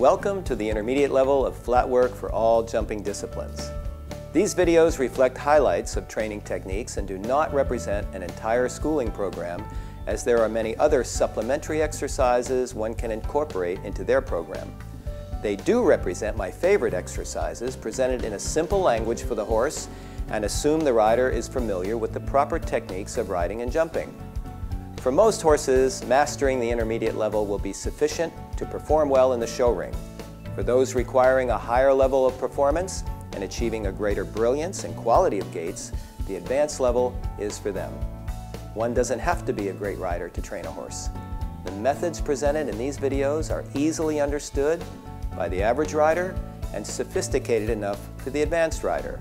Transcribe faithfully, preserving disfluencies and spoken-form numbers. Welcome to the intermediate level of flat work for all jumping disciplines. These videos reflect highlights of training techniques and do not represent an entire schooling program, as there are many other supplementary exercises one can incorporate into their program. They do represent my favorite exercises presented in a simple language for the horse and assume the rider is familiar with the proper techniques of riding and jumping. For most horses, mastering the intermediate level will be sufficient to perform well in the show ring. For those requiring a higher level of performance and achieving a greater brilliance and quality of gaits, the advanced level is for them. One doesn't have to be a great rider to train a horse. The methods presented in these videos are easily understood by the average rider and sophisticated enough for the advanced rider.